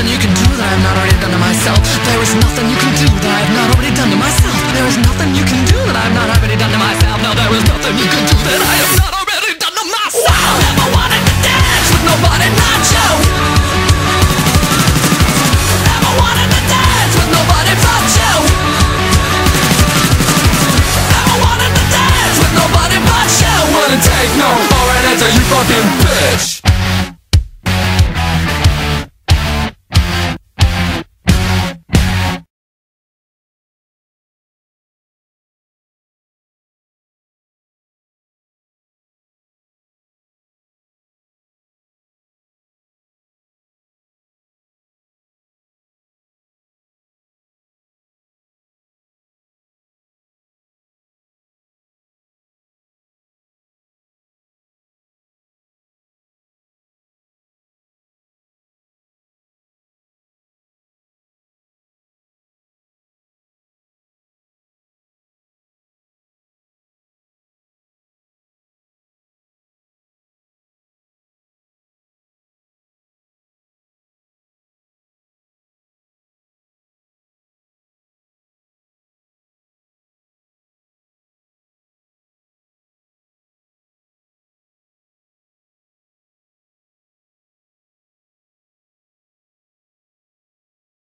nothing you can do that I've not already done to myself. There is nothing you can do that I've not already done to myself. There is nothing you can do that I've not already done to myself. No, there is nothing you can do that I have not already done to myself. I never wanted to dance with nobody, not you. Never wanted to dance with nobody but you. Never wanted to dance with nobody but you. Wouldn't take no for an answer, you fucking bitch.